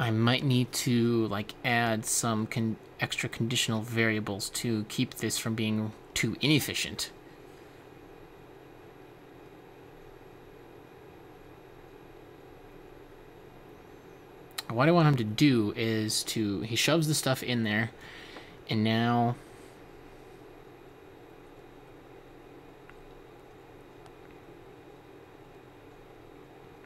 I might need to like add some extra conditional variables to keep this from being too inefficient. What I want him to do is to, he shoves the stuff in there, and now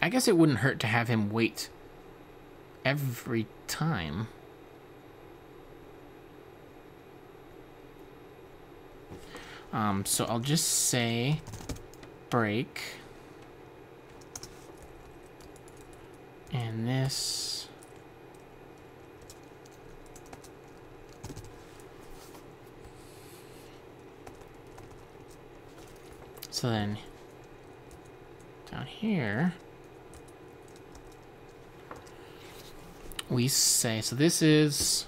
I guess it wouldn't hurt to have him wait every time. So I'll just say break, and this so then down here we say, so this is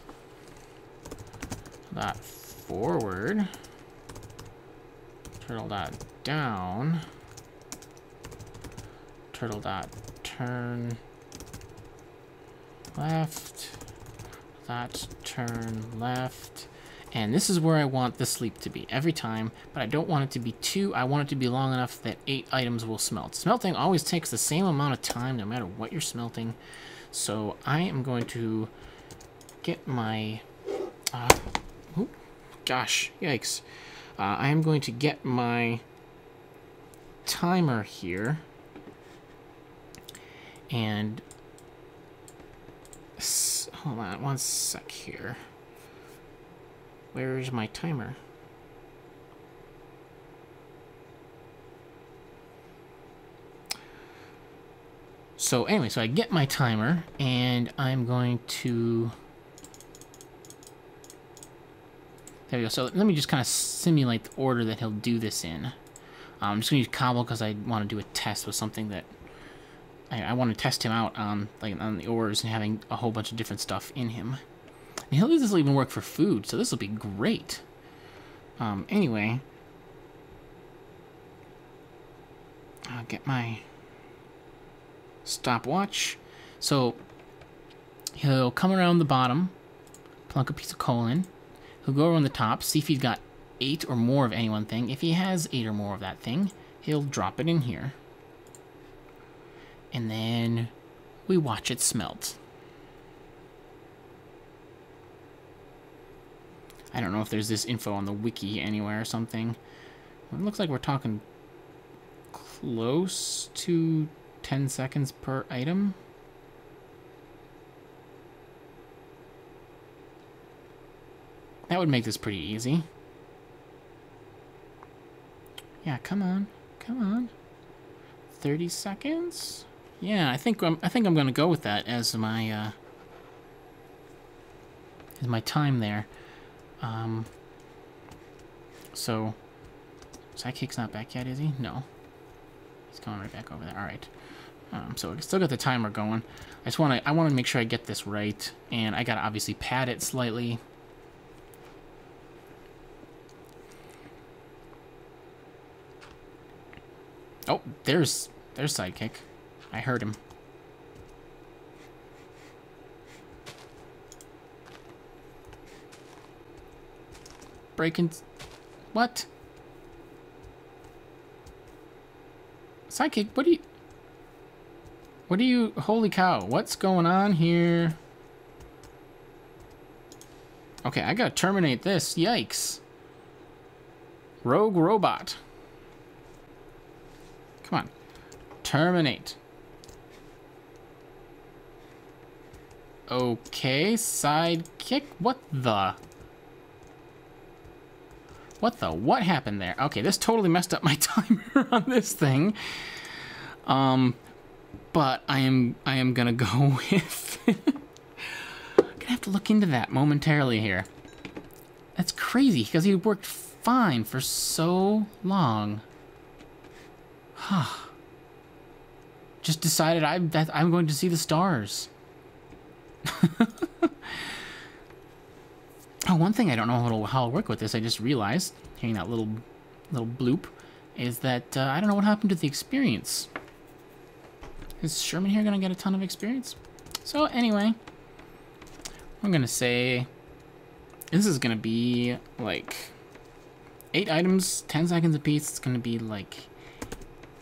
dot forward, turtle dot down, turtle dot turn left, dot turn left, and this is where I want the sleep to be every time, but I don't want it to be too, I want it to be long enough that 8 items will smelt. Smelting always takes the same amount of time no matter what you're smelting. So I am going to get my, oh, gosh, yikes. I am going to get my timer here and, hold on one sec here. Where is my timer? So anyway, so I get my timer, and I'm going to... There we go. So let me just kind of simulate the order that he'll do this in. I'm just going to use Cobble because I want to do a test with something that... I want to test him out on, like, on the orders and having a whole bunch of different stuff in him. And he'll do this, will even work for food, so this will be great. Anyway... I'll get my... stopwatch. So he'll come around the bottom, plunk a piece of coal in, he'll go around the top, see if he's got 8 or more of any one thing. If he has 8 or more of that thing, he'll drop it in here. And then we watch it smelt. I don't know if there's this info on the wiki anywhere or something. It looks like we're talking close to 10 seconds per item. That would make this pretty easy. Yeah, come on, come on. 30 seconds? Yeah, I think I'm gonna go with that as my time there. So Sidekick's not back yet, is he? No. He's going right back over there. All right. So I still got the timer going. I want to make sure I get this right, and I gotta obviously pad it slightly. Oh, there's Sidekick. I heard him. Breaking. What? Sidekick, what do you, holy cow, what's going on here? Okay, I gotta terminate this, yikes. Rogue robot. Come on, terminate. Okay, Sidekick, what happened there? Okay, this totally messed up my timer on this thing. But I am gonna go with... gonna have to look into that momentarily here. That's crazy, because he worked fine for so long. Huh. Just decided I'm going to see the stars. Oh, one thing I don't know how to work with this, I just realized, hearing that little bloop, is that I don't know what happened to the experience. Is Sherman here going to get a ton of experience? So anyway... I'm gonna say this is gonna be like 8 items, 10 seconds apiece. It's gonna be like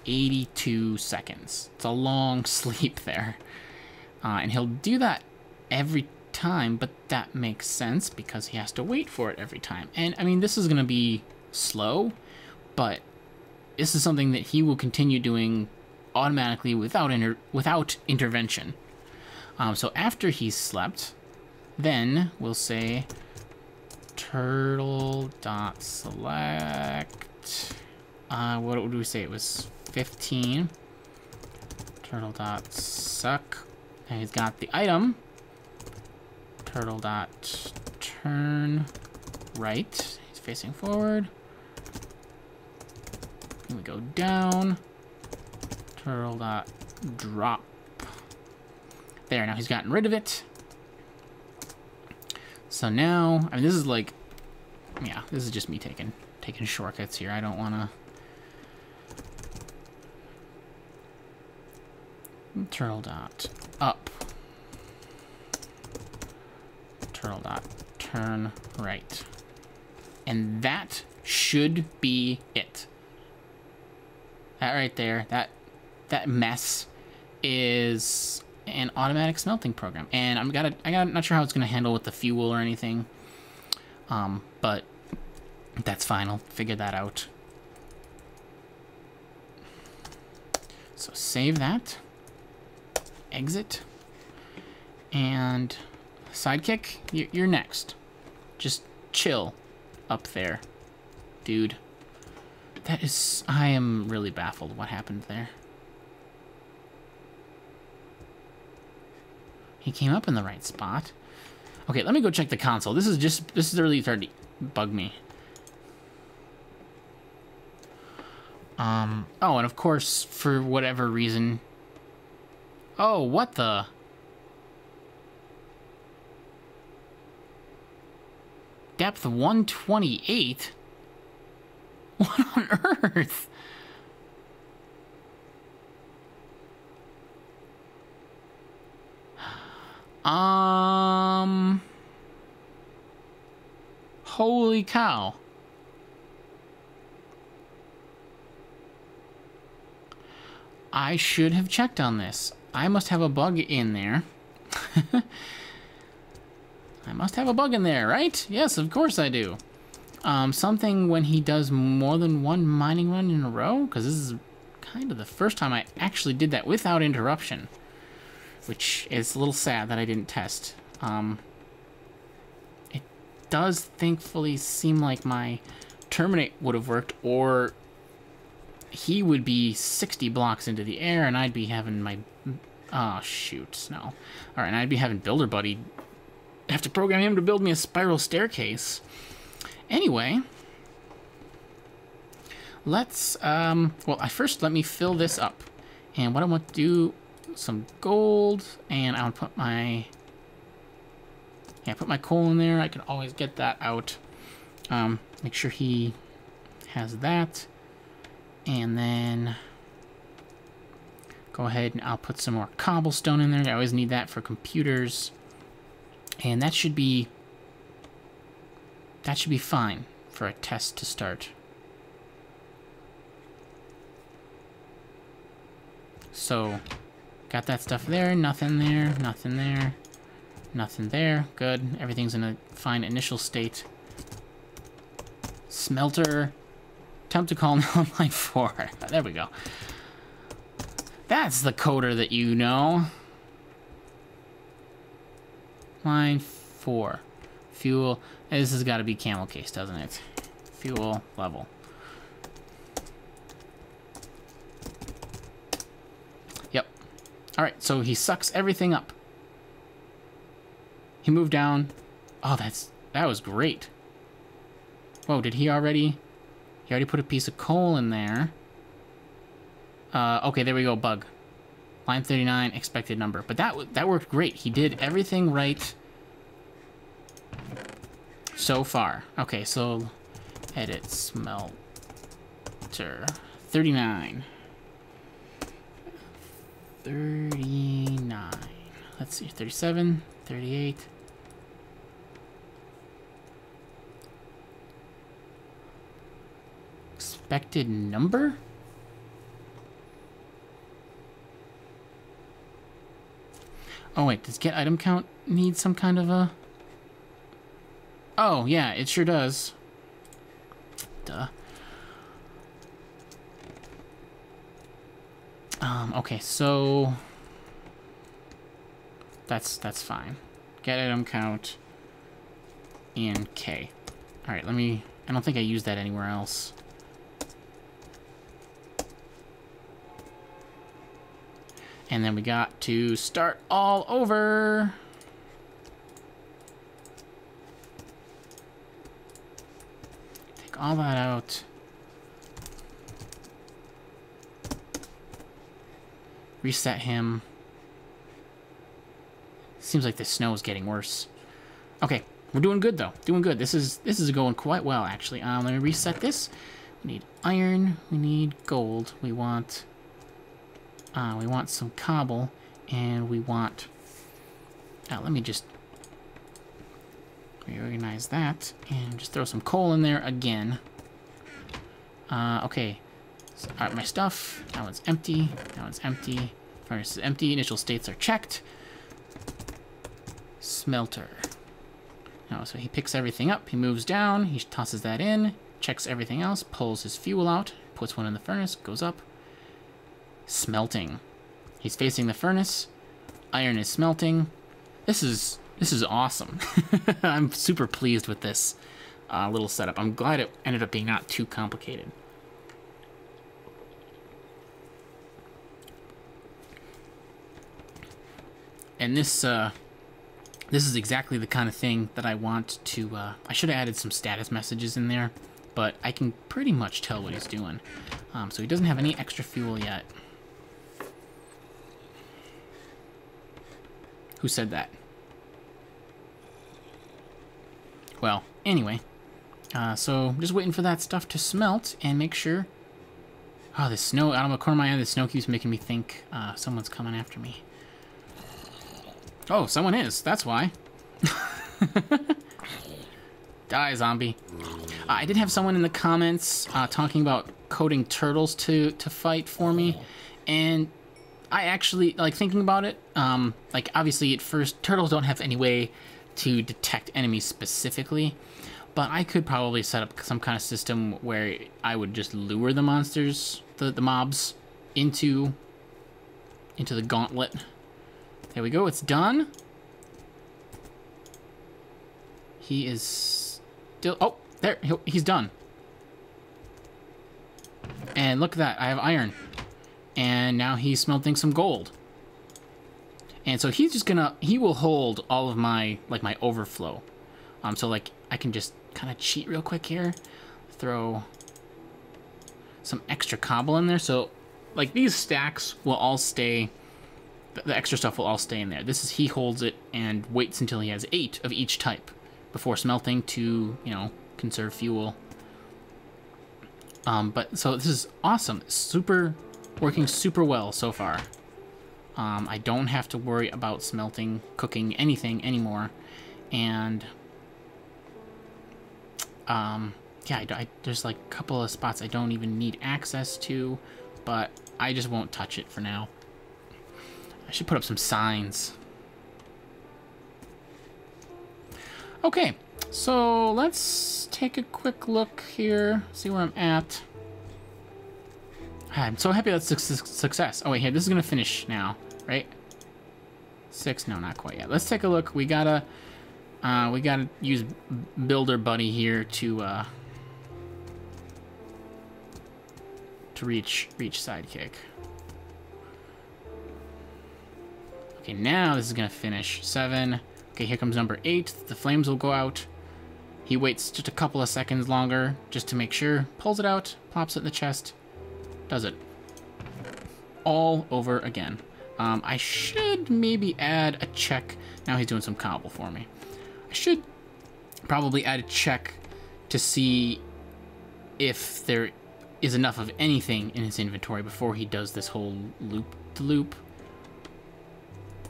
82 seconds. It's a long sleep there. And he'll do that every time, but that makes sense because he has to wait for it every time. And I mean, this is gonna be slow, but this is something that he will continue doing automatically without intervention. So after he's slept, then we'll say turtle.select, what would we say? It was 15. Turtle.suck. And he's got the item. Turtle.turn right. He's facing forward. And we go down. Turtle.drop. There, now he's gotten rid of it. So now, I mean, this is like, yeah, this is just me taking shortcuts here. I don't wanna. Turtle.up. Turtle.turn right. And that should be it. That right there, that mess is an automatic smelting program, and I'm not sure how it's gonna handle with the fuel or anything, but that's fine. I'll figure that out. So save that, exit, and Sidekick, you're next. Just chill up there, dude. That is, I am really baffled what happened there. He came up in the right spot. Okay, let me go check the console. This is really starting to bug me. Oh, and of course, for whatever reason. Oh, what the? Depth 128? What on earth? Holy cow. I should have checked on this. I must have a bug in there. I must have a bug in there, right? Yes, of course I do. Something when he does more than one mining run in a row, because this is kind of the first time I actually did that without interruption. Which is a little sad that I didn't test. It does thankfully seem like my terminate would have worked, or he would be 60 blocks into the air and I'd be having my, oh shoot, no. All right, and I'd be having Builder Buddy, have to program him to build me a spiral staircase. Anyway, let's, well, first let me fill this up. And what I want to do, some gold, and I would put my, yeah, put my coal in there. I can always get that out. Make sure he has that, and then go ahead and I'll put some more cobblestone in there. I always need that for computers, and that should be fine for a test to start. So got that stuff there, nothing there, nothing there, nothing there. Good, everything's in a fine initial state. Smelter, attempt to call now on line 4. There we go. That's the coder that you know. Line 4, fuel. This has got to be camel case, doesn't it? Fuel level. Alright, so he sucks everything up. He moved down. Oh, that was great. Whoa, did he already? He already put a piece of coal in there. Okay, there we go, bug. Line 39, expected number. But that worked great. He did everything right so far. Okay, so edit smelter. 39. 39, let's see, 37, 38, expected number? Oh wait, does get item count need some kind of a... Oh yeah, it sure does. Duh. Okay, so... That's fine. Get item count and K. Alright, let me... I don't think I used that anywhere else. And then we got to start all over. Take all that out. Reset him. Seems like the snow is getting worse. Okay, we're doing good though. Doing good. This is going quite well actually. Let me reset this. We need iron. We need gold. We want some cobble, and we want... let me just reorganize that, and just throw some coal in there again. Okay. So, all right, my stuff. That one's empty. That one's empty. Furnace is empty. Initial states are checked. Smelter. Oh, so he picks everything up. He moves down. He tosses that in. Checks everything else. Pulls his fuel out. Puts one in the furnace. Goes up. Smelting. He's facing the furnace. Iron is smelting. This is awesome. I'm super pleased with this little setup. I'm glad it ended up being not too complicated. And this is exactly the kind of thing that I want to... I should have added some status messages in there, but I can pretty much tell what he's doing. So he doesn't have any extra fuel yet. Who said that? Well, anyway. So I'm just waiting for that stuff to smelt and make sure... Oh, the snow, out of the corner of my eye, the snow keeps making me think someone's coming after me. Oh, someone is. That's why. Die, zombie. I did have someone in the comments talking about coding turtles to fight for me. And... I actually, like, thinking about it, like, obviously at first, turtles don't have any way to detect enemies specifically, but I could probably set up some kind of system where I would just lure the monsters, the mobs, into the gauntlet. There we go, it's done. He is still, oh, there, he's done. And look at that, I have iron. And now he's smelting some gold. And so he's just gonna, he will hold all of my, like, my overflow. So, like, I can just kind of cheat real quick here. Throw some extra cobble in there. So, like, these stacks will all stay, the extra stuff will all stay in there. This is, he holds it and waits until he has 8 of each type before smelting to, you know, conserve fuel. But, so this is awesome. Super... Working super well so far. I don't have to worry about smelting, cooking, anything anymore. And, yeah, there's like a couple of spots I don't even need access to, but I just won't touch it for now. I should put up some signs. Okay, so let's take a quick look here, see where I'm at. I'm so happy that's a success. Oh wait, here, this is gonna finish now, right? 6, no, not quite yet. Let's take a look. We gotta use Builder Buddy here to reach Sidekick. Okay, now this is gonna finish. 7. Okay, here comes number 8. The flames will go out. He waits just a couple of seconds longer just to make sure. Pulls it out, plops it in the chest. Does it all over again. I should maybe add a check. Now he's doing some cobble for me. I should probably add a check to see if there is enough of anything in his inventory before he does this whole loop-de-loop.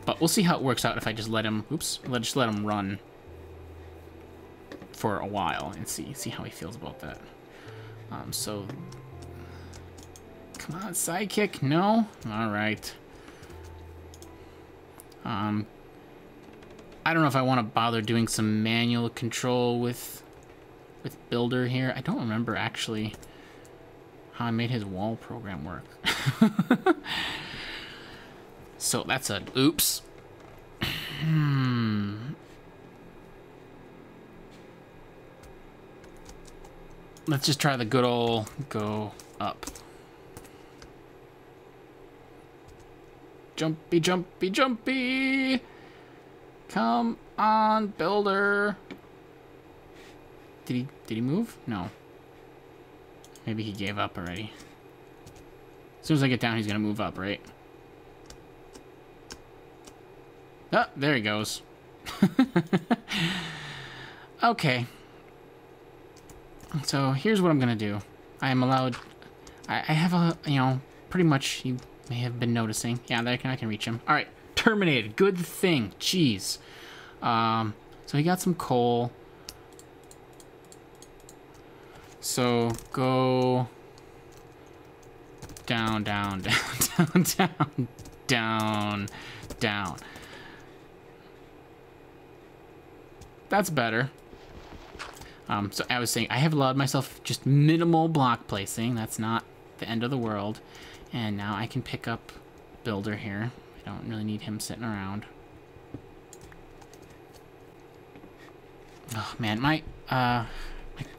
But we'll see how it works out if I just let him, oops, just let him run for a while and see how he feels about that. So Come on, Sidekick, no? Alright. I don't know if I want to bother doing some manual control with Builder here. I don't remember actually how I made his wall program work. So that's a oops. Let's just try the good old go up. Jumpy, jumpy, jumpy! Come on, Builder! Did he move? No. Maybe he gave up already. As soon as I get down, he's gonna move up, right? Oh, there he goes. Okay. So here's what I'm gonna do. I am allowed. I have a, you know, pretty much you may have been noticing. Yeah, I can reach him. All right, terminated. Good thing. Jeez. So he got some coal. So go down, down, down, down, down, down, down. That's better. So I was saying I have allowed myself just minimal block placing. That's not the end of the world. And now I can pick up Builder here. I don't really need him sitting around. Oh man, my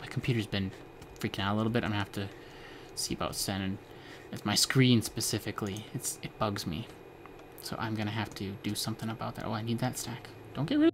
computer's been freaking out a little bit. I'm gonna have to see about sending. It's my screen specifically. It bugs me. So I'm gonna have to do something about that. Oh, I need that stack. Don't get rid of.